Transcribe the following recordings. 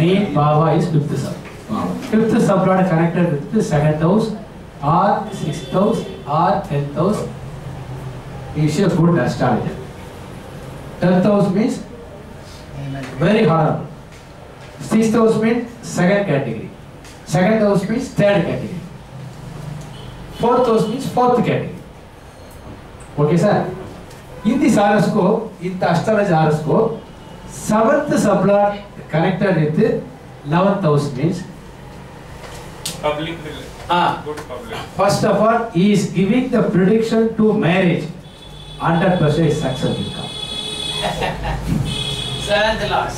the Baba is 5th sub. 5th sub rod connected with the 2nd house or 6th house or 10th house is a good astrologer. 10th house means very honorable. 6th house means 2nd category. 2nd house means 3rd category. 4th house means 4th category. Okay, sir? In this horoscope, in the astrology horoscope, 7th sublot connected with 11th house means public relation. Good public. First of all, he is giving the prediction to marriage. 100% is success will come.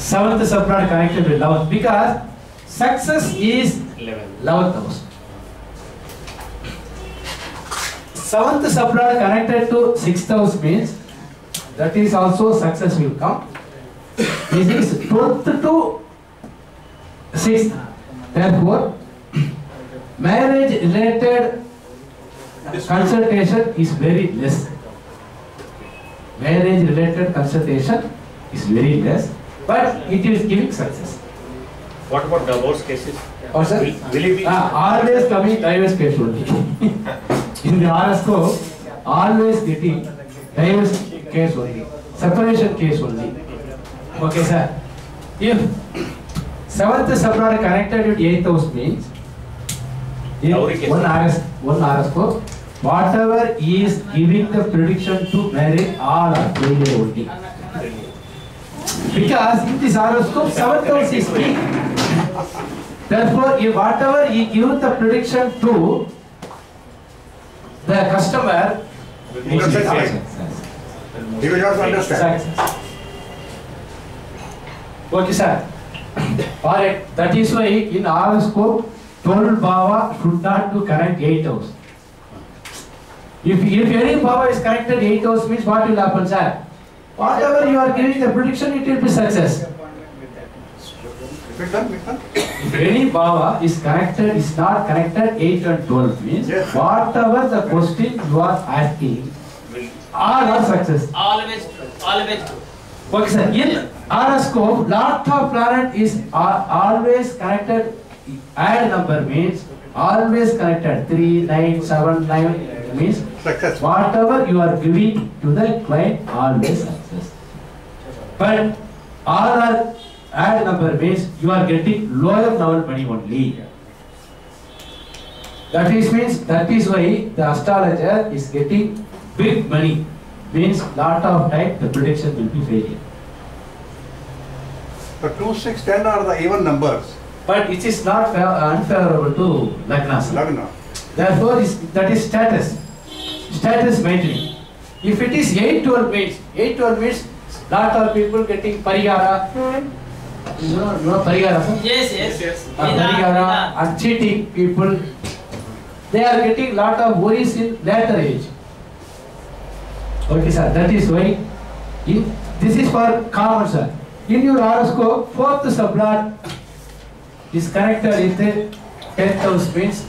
7th sublot connected with 11th because success is 11th house. 7th sublot connected to 6th house means that is also success will come. This is 12th to 6th. Therefore, marriage related consultation is very less. Marriage related consultation is very less, but it is giving success. What about divorce cases? Or sir, will it be always coming divorce case only? In the horoscope, always getting divorce case only, separation case only. Okay, sir. If 7th sublot connected with 8th house means one horoscope, whatever is giving the prediction to marriage, all are failure only. Because in this horoscope, 7th house is king. Therefore, if whatever he gives the prediction to the customer, he will not understand. Success. Okay, sir. Alright, that is why in horoscope, total Baba should not to correct 8th house. If any Baba is corrected 8th house means what will happen, sir? Whatever you are giving the prediction, it will be success. If any Baba is corrected, is not corrected 8 and 12 means whatever the question you are asking, all are success. Always true. Always true. Okay, sir. In horoscope, lot of planet is always connected. Add number means always connected. 3, 9, 7, 9 means success. Whatever you are giving to the client, always success. But all are add number means you are getting lower number money only. That is means that is why the astrologer is getting big money. Means lot of time the prediction will be failure. But 2, 6, 10 are the even numbers. But it is not unfavorable to Lagna. Therefore, that is status. Status maintaining. If it is 8, 12 means, lot of people getting parigara. You know parigara? Yes. Parigara and cheating people. They are getting lot of worries in later age. Okay, sir. That is why this is for common, sir. In your horoscope, 4th sublot is connected with the 10th house means,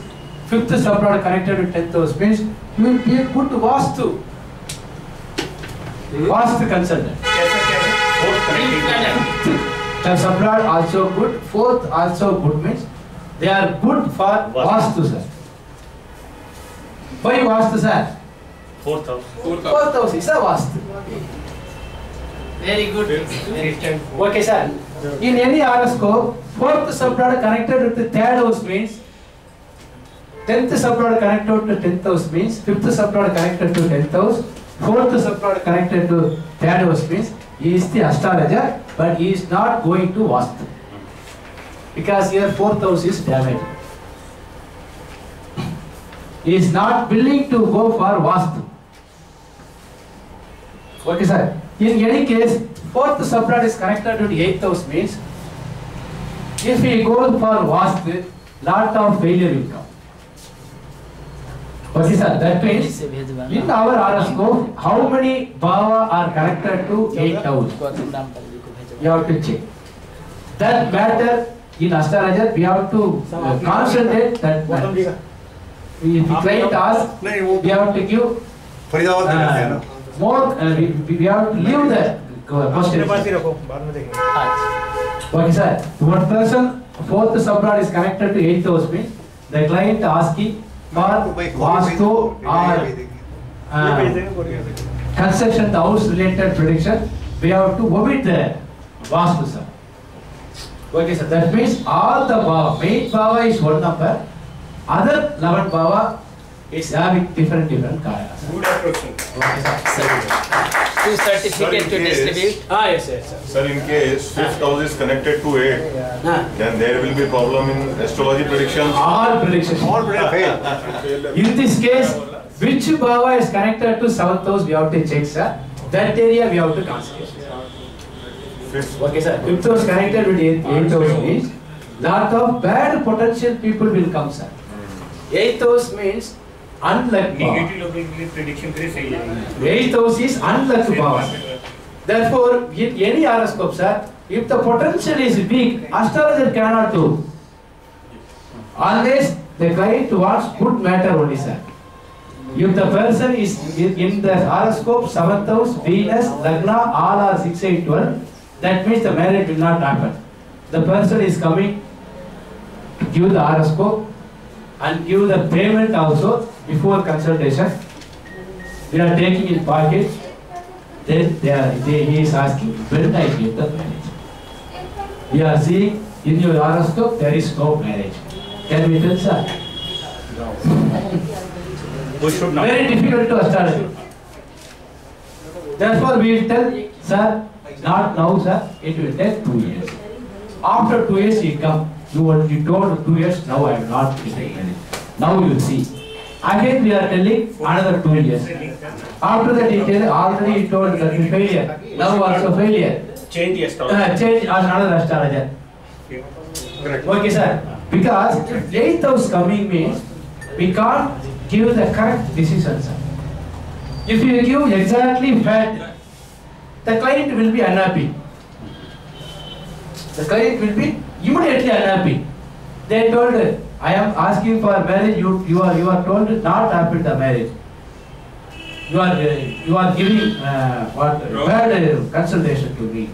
5th sublot connected with 10th house means you will be a good Vastu. Vastu consultant. The sublot also good, 4th also good means they are good for Vastu, sir. Why Vastu, sir? 4th house. 4th house is a Vastu. Very good. Okay, sir. In any horoscope, 4th sublot connected with the 3rd house means, 10th sublot connected to 10th house means, 5th sublot connected to 10th house, 4th sublot connected to 3rd house means, he is the astrologer, but he is not going to Vastu. Because here 4th house is damaged. He is not willing to go for Vastu. Okay, sir. In any case, 4th sublot is connected to the 8th house means if we go for Vastu, lot of failure will come. Okay, sir. That means in our horoscope, how many Baba are connected to 8th house? You have to check. That matter in astrology, we have to concentrate that matter. If the client asks, we have to give more, we have to leave the question. Okay, sir. One person, fourth sub-rod is connected to 8th house means the client ASCII or Vastu or construction house related prediction, we have to omit the Vastu, sir. Okay, sir. That means all the Bhava, main Bhava is one number, other 11 Bhava is having different Kaya, sir. Good approach, sir. Okay, sir. Two certificate to distribute. Ah, yes, yes, sir. Sir, in case fifth house is connected to 8, then there will be problem in astrology prediction. All predictions. All predictions. In this case, which Bhava is connected to 7th house, we have to check, sir. That area we have to concentrate. Okay, sir. Fifth house connected with 8th house means lot of bad potential people will come, sir. 8th house means unlucky. Eighth house is unlucky power. Therefore, in any horoscope, sir, if the potential is weak, astrologer cannot do. Always the client wants good matter only, sir. If the person is in the horoscope, 7th house, Venus, Lagna, all are 6, 8, 12, that means the marriage will not happen. The person is coming to give the horoscope and give the payment also. Before consultation, we are taking his pocket. Then he is asking, when I get the marriage? We are seeing in your horoscope there is no marriage. Can we tell, sir? No. We should not. Very difficult to astrology. Therefore, we will tell, sir, not now, sir. It will take 2 years. After 2 years, you come. You told 2 years. Now I am not getting married. Now you see. Again, we are telling another 2 years. After that, he already he told that is failure. Now also failure. Change the astrologer. Change another astrologer. Okay, sir. Because 8th house coming means we can't give the correct decision, sir. If you give exactly fact, the client will be unhappy. The client will be immediately unhappy. They told, I am asking for marriage. You are told not happen the marriage. You are giving bad consultation to me.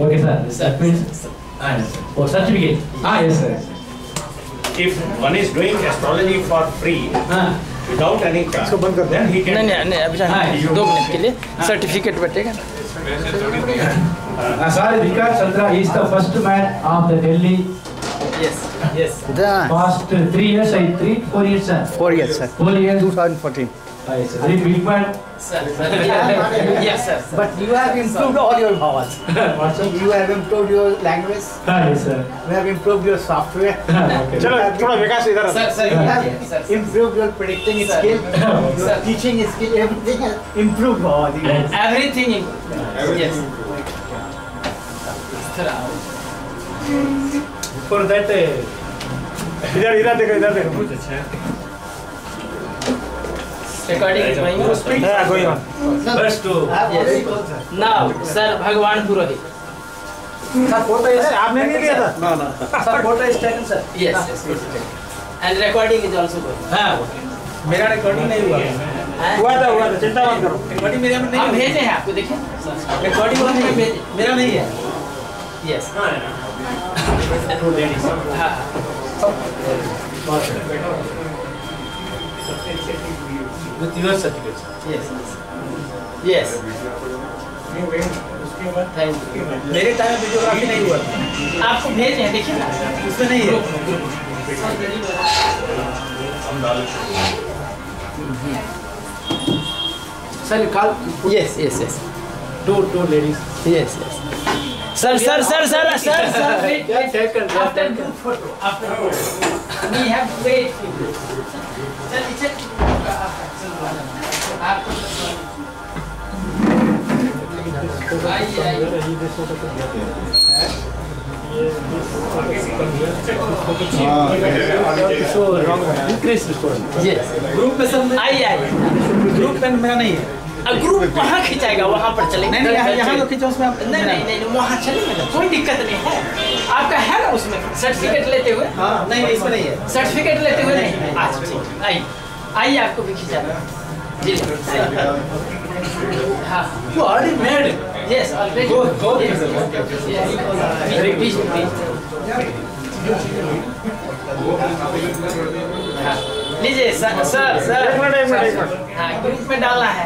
Okay, sir. That means for certificate. Ah, yes, sir. If one is doing astrology for free, without any charge, then he can. No. Certificate, but take. Sir, Vikas Chandra is the first man of the Delhi. Yes. The past 3 years, 4 years, sir. 4 years, sir. 4 years. 2014. Yes, sir. Very big man. Sir. Yes, sir. But you have improved all your powers. You have improved your language. Yes, sir. You have improved your software. Okay. Sir, you have improved your predicting skill, your teaching skill, everything has improved. Everything improved. Yes. For that, Now, sir, Bhagwan Purohit. Sir, photo is taken. Sir, photo is taken, sir. Yes. And recording is also good. मेरा recording नहीं हुआ था चिंता मत करो. Recording मेरे में नहीं. आप भेजे हैं आपको देखिए. Recording में भेजे मेरा नहीं है. Yes. With your certificate. Yes. Thank you. मेरे टाइम वीडियोग्राफी नहीं हुआ. आपको भेज हैं देखिए ना. उसमें नहीं है. Sir, call. Yes. Two ladies. Yes. Sir. Wait. After photo. We have to wait. Sir, check. Yes. Group कहाँ खिंचाएगा वहाँ पर चलेंगे नहीं यहाँ तो खिंचो उसमें नहीं वहाँ चलेंगे कोई दिक्कत नहीं है आपका है ना उसमें सर्टिफिकेट लेते हुए नहीं इसमें नहीं है सर्टिफिकेट लेते हुए नहीं आज ठीक आई आपको भी खिंचाना जी हाँ you already made Yes, already. Go. Yes. Yes. लीजिए सर ग्रुप में डालना है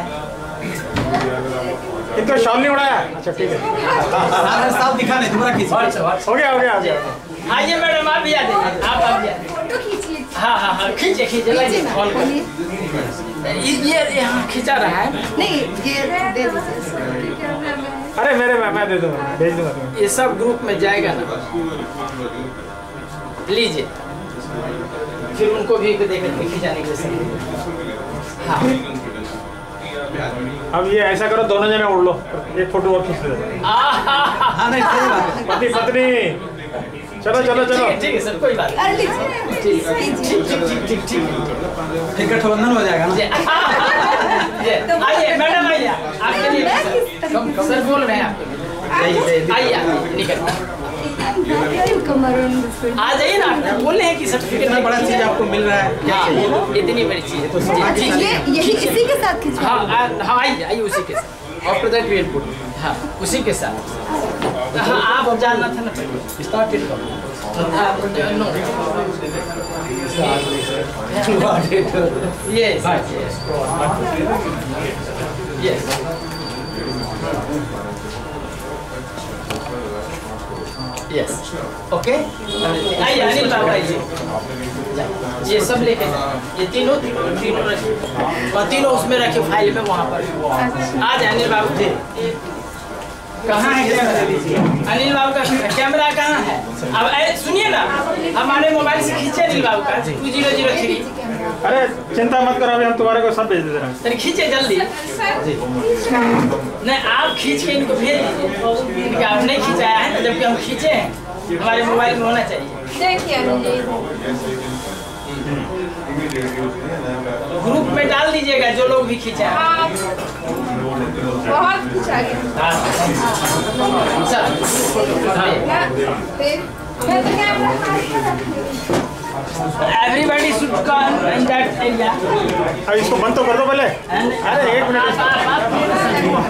इतना शाम नहीं उड़ाया अच्छा ठीक है साफ दिखाने तुम्हारा खींच हो गया आइए मैडम आप भी आ जाइए आप फोटो खींचिए हाँ खींचे ये यहाँ खींचा रहा है नहीं ये अरे मेरे मैं दे दूँगा भेज दूँगा तुम्हें ये सब ग्रुप में जाएगा ना लीजिए फिर उनको भी देखने खींचाने के लिए हाँ अब ये ऐसा करो दोनों जने उड़ लो एक फोटो और खींच लो हाँ नहीं पति पत्नी चलो ठीक है सर कोई बात नहीं ठीक टिकट बंधन हो जाएगा ना आइए मैडम आइए आपके लिए सर बोल रहे हैं आपको आइए निकल आ जाइए ना बोल रहे हैं कि सर्टिफिकेट में बड़ा चीज आपको मिल रहा है इतनी बड़ी चीज है यही इसी के साथ खींचो हाँ आइए उसी के साथ और प्रोजेक्ट भी इनपुट हाँ उसी के साथ हाँ आप जानना था ना स्टार्ट करो यस यस ओके आइए अनिल बाबा आइए ये सब लेके ये तीनों उसमें रखे फाइल में वहाँ पर आज अनिल बाबू थे कहाँ है अनिल बाबू का कैमरा कहाँ है अब सुनिए ना हमारे मोबाइल से खींचे अनिल बाबू का 2003 अरे चिंता मत करो अभी हम तुम्हारे को सब भेज दे रहे हैं सर खींचे जल्दी नहीं आप खींच के इनको भेज दीजिए आपने खींचाया है ना जबकि हम खींचे हैं हमारे मोबाइल में होना चाहिए ग्रुप में डाल दीजिएगा जो लोग भी खींचे बहुत कुछ आ गया everybody should come in that area अब इसको बंद तो कर दो पहले अरे 1 मिनट